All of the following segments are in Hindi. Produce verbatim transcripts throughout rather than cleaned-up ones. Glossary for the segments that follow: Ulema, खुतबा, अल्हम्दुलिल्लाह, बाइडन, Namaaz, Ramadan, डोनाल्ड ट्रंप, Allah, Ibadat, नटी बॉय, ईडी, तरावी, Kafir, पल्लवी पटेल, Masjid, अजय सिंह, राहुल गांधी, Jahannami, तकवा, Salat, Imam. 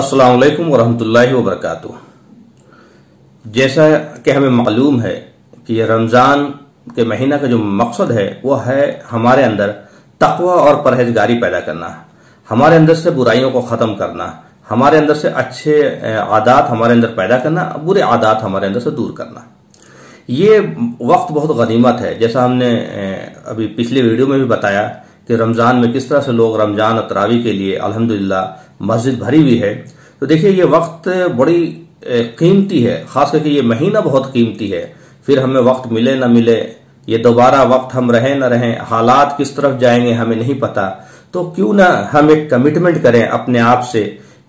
अस्सलामु अलैकुम वरहमतुल्लाहि वबरकातुह। जैसा कि हमें मालूम है कि यह रमज़ान के महीना का जो मकसद है वह है हमारे अंदर तकवा और परहेजगारी पैदा करना, हमारे अंदर से बुराइयों को ख़त्म करना, हमारे अंदर से अच्छे आदात हमारे अंदर पैदा करना, बुरे आदात हमारे अंदर से दूर करना। ये वक्त बहुत गनीमत है। जैसा हमने अभी पिछले वीडियो में भी बताया कि रमज़ान में किस तरह से लोग रमज़ान और तरावी के लिए अल्हम्दुलिल्लाह मस्जिद भरी हुई है। तो देखिए ये वक्त बड़ी कीमती है, ख़ास करके ये महीना बहुत कीमती है। फिर हमें वक्त मिले ना मिले, ये दोबारा वक्त हम रहें ना रहें, हालात किस तरफ जाएंगे हमें नहीं पता। तो क्यों ना हम एक कमिटमेंट करें अपने आप से,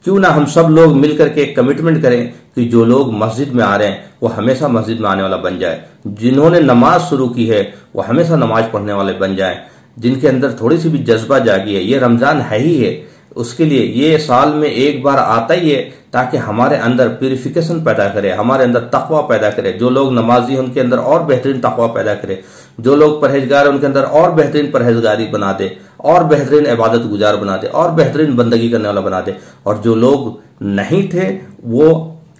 क्यों ना हम सब लोग मिल करके एक कमिटमेंट करें कि जो लोग मस्जिद में आ रहे हैं वो हमेशा मस्जिद में आने वाला बन जाए, जिन्होंने नमाज शुरू की है वो हमेशा नमाज पढ़ने वाले बन जाएं, जिनके अंदर थोड़ी सी भी जज्बा जागी है। ये रमज़ान है ही है, उसके लिए ये साल में एक बार आता ही है ताकि हमारे अंदर प्यूरिफिकेशन पैदा करे, हमारे अंदर तकवा पैदा करे। जो लोग नमाजी हैं उनके अंदर और बेहतरीन तकवा पैदा करे, जो लोग परहेजगार हैं उनके अंदर और बेहतरीन परहेजगारी बना दे, और बेहतरीन इबादत गुजार बना दे, और बेहतरीन बंदगी करने वाला बना दे। और जो लोग नहीं थे वो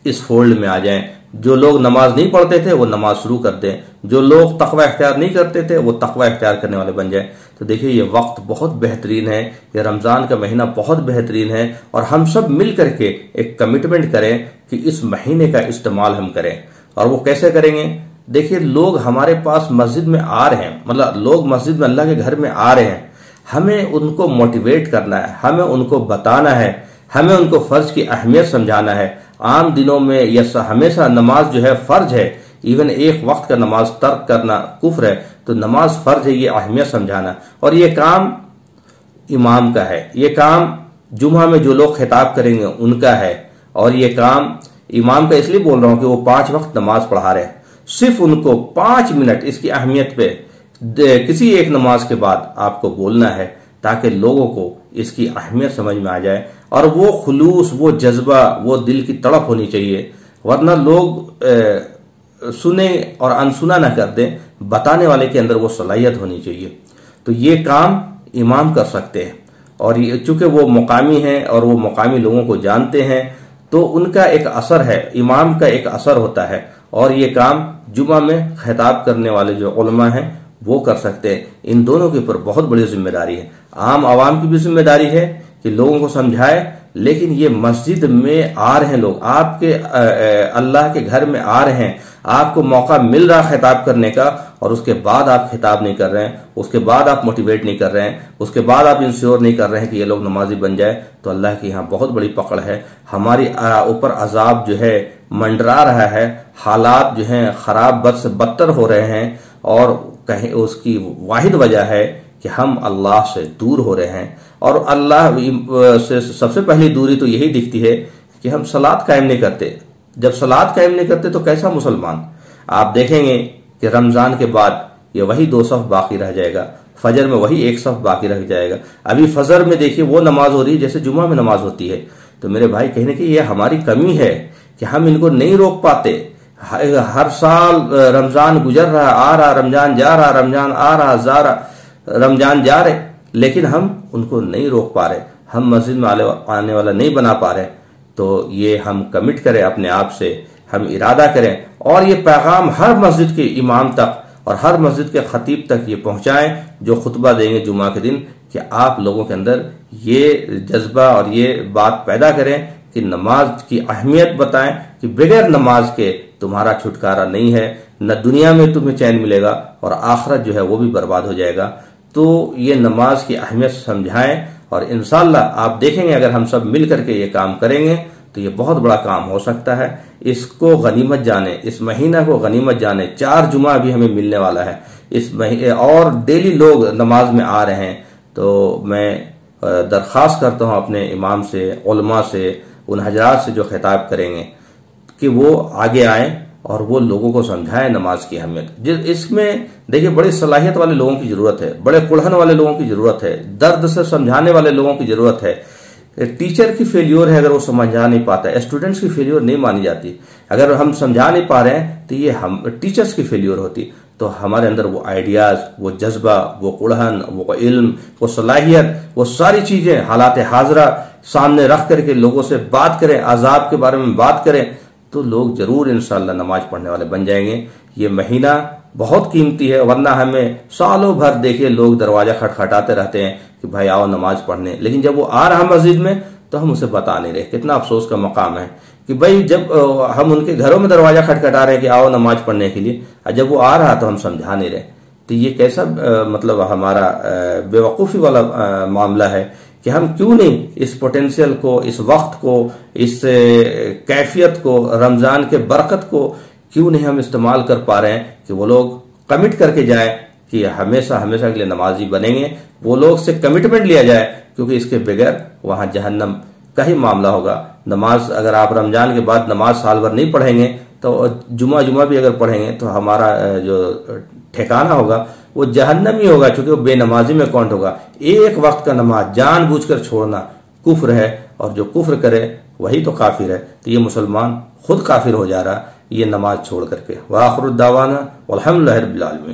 इस फोल्ड में आ जाएं, जो लोग नमाज नहीं पढ़ते थे वो नमाज शुरू कर दें, जो लोग तकवा इख्तियार नहीं करते थे वो तकवा इख्तियार करने वाले बन जाएं। तो देखिए ये वक्त बहुत बेहतरीन है, ये रमज़ान का महीना बहुत बेहतरीन है, और हम सब मिल करके एक कमिटमेंट करें कि इस महीने का इस्तेमाल हम करें। और वो कैसे करेंगे? देखिए लोग हमारे पास मस्जिद में आ रहे हैं, मतलब लोग मस्जिद में अल्लाह के घर में आ रहे हैं, हमें उनको मोटिवेट करना है, हमें उनको बताना है, हमें उनको फ़र्ज की अहमियत समझाना है। आम दिनों में यह हमेशा नमाज जो है फ़र्ज है, इवन एक वक्त का नमाज तर्क करना कुफ्र है, तो नमाज फ़र्ज है, ये अहमियत समझाना। और ये काम इमाम का है, ये काम जुम्मा में जो लोग खिताब करेंगे उनका है, और ये काम इमाम का इसलिए बोल रहा हूँ कि वो पाँच वक्त नमाज पढ़ा रहे हैं। सिर्फ उनको पाँच मिनट इसकी अहमियत पे किसी एक नमाज के बाद आपको बोलना है ताकि लोगों को इसकी अहमियत समझ में आ जाए, और वो खुलूस, वो जज्बा, वो दिल की तड़प होनी चाहिए, वरना लोग ए, सुने और अनसुना ना कर दें। बताने वाले के अंदर वो सलाहियत होनी चाहिए। तो ये काम इमाम कर सकते हैं, और ये चूँकि वो मुकामी हैं और वो मुकामी लोगों को जानते हैं तो उनका एक असर है, इमाम का एक असर होता है। और ये काम जुमा में खिताब करने वाले जो उलमा हैं वो कर सकते हैं। इन दोनों के ऊपर बहुत बड़ी जिम्मेदारी है। आम आवाम की भी जिम्मेदारी है कि लोगों को समझाए, लेकिन ये मस्जिद में आ रहे हैं लोग, आपके अल्लाह के घर में आ रहे हैं, आपको मौका मिल रहा है खिताब करने का, और उसके बाद आप खिताब नहीं कर रहे हैं, उसके बाद आप मोटिवेट नहीं कर रहे हैं, उसके बाद आप इंश्योर नहीं कर रहे हैं कि ये लोग नमाजी बन जाए, तो अल्लाह की यहाँ बहुत बड़ी पकड़ है। हमारी ऊपर अजाब जो है मंडरा रहा है, हालात जो हैं ख़राब बद से बदतर हो रहे हैं, और कहीं उसकी वाहिद वजह है कि हम अल्लाह से दूर हो रहे हैं। और अल्लाह से सबसे पहली दूरी तो यही दिखती है कि हम सलात कायम नहीं करते। जब सलात कायम नहीं करते तो कैसा मुसलमान? आप देखेंगे कि रमज़ान के बाद ये वही दो सफ़ बाकी रह जाएगा, फजर में वही एक सफ़ बाकी रह जाएगा। अभी फजर में देखिए वो नमाज हो रही है जैसे जुमा में नमाज होती है। तो मेरे भाई कहने की ये हमारी कमी है कि हम इनको नहीं रोक पाते। हर साल रमज़ान गुजर रहा, आ रहा, रमज़ान जा रहा, रमज़ान आ रहा, जा रहा, रमज़ान जा रहे, लेकिन हम उनको नहीं रोक पा रहे, हम मस्जिद में आने वाला नहीं बना पा रहे। तो ये हम कमिट करें अपने आप से, हम इरादा करें, और ये पैगाम हर मस्जिद के इमाम तक और हर मस्जिद के खतीब तक ये पहुँचाएँ जो खुतबा देंगे जुमा के दिन, कि आप लोगों के अंदर ये जज्बा और ये बात पैदा करें कि नमाज की अहमियत बताएं, कि बगैर नमाज के तुम्हारा छुटकारा नहीं है, न दुनिया में तुम्हें चैन मिलेगा और आखिरत जो है वो भी बर्बाद हो जाएगा। तो ये नमाज की अहमियत समझाएं, और इंशाअल्लाह आप देखेंगे अगर हम सब मिल करके ये काम करेंगे तो ये बहुत बड़ा काम हो सकता है। इसको गनीमत जाने, इस महीना को गनीमत जाने। चार जुमा अभी हमें मिलने वाला है इस महीने, और डेली लोग नमाज में आ रहे हैं। तो मैं दरख्वास्त करता हूँ अपने इमाम से, उलमा से, उन हजरात से जो खिताब करेंगे कि वो आगे आएँ और वो लोगों को समझाएं नमाज की अहमियत। इसमें देखिए बड़ी सलाहियत वाले लोगों की ज़रूरत है, बड़े कुढ़न वाले लोगों की ज़रूरत है, दर्द से समझाने वाले लोगों की ज़रूरत है। टीचर की फेल्योर है अगर वो समझा नहीं पाता है, स्टूडेंट्स की फेल्योर नहीं मानी जाती। अगर हम समझा नहीं पा रहे हैं तो ये हम टीचर्स की फेल्योर होती। तो हमारे अंदर वो आइडियाज़, वो जज्बा, वो कुड़हन, वो इल्म, वो सलाहियत, वो सारी चीज़ें हालात हाजरा सामने रख करके लोगों से बात करें, अजाब के बारे में बात करें, तो लोग ज़रूर इंशाअल्लाह नमाज पढ़ने वाले बन जाएंगे। ये महीना बहुत कीमती है, वरना हमें सालों भर देखिए लोग दरवाज़ा खटखटाते रहते हैं कि भाई आओ नमाज पढ़ने, लेकिन जब वो आ रहा मस्जिद में तो हम उसे बता नहीं रहे। कितना अफसोस का मकाम है कि भाई जब हम उनके घरों में दरवाज़ा खटखटा रहे हैं कि आओ नमाज पढ़ने के लिए, और जब वो आ रहा तो हम समझा नहीं रहे। तो ये कैसा मतलब हमारा बेवकूफ़ी वाला मामला है कि हम क्यों नहीं इस पोटेंशियल को, इस वक्त को, इस कैफियत को, रमज़ान के बरकत को क्यों नहीं हम इस्तेमाल कर पा रहे हैं कि वो लोग कमिट करके जाएं कि हमेशा हमेशा के लिए नमाजी बनेंगे, वो लोग से कमिटमेंट लिया जाए, क्योंकि इसके बगैर वहाँ जहन्नम का ही मामला होगा। नमाज अगर आप रमज़ान के बाद नमाज साल भर नहीं पढ़ेंगे तो जुमा जुमा भी अगर पढ़ेंगे तो हमारा जो ठिकाना होगा वो जहन्नम ही होगा, क्योंकि वो बेनमाजी में काउंट होगा। एक वक्त का नमाज जानबूझकर छोड़ना कुफ्र है, और जो कुफ्र करे वही तो काफिर है। तो ये मुसलमान खुद काफिर हो जा रहा है ये नमाज छोड़ करके। व आखिरु दावाना अल्हम्दुलिल्लाह रब्बिल आलमीन।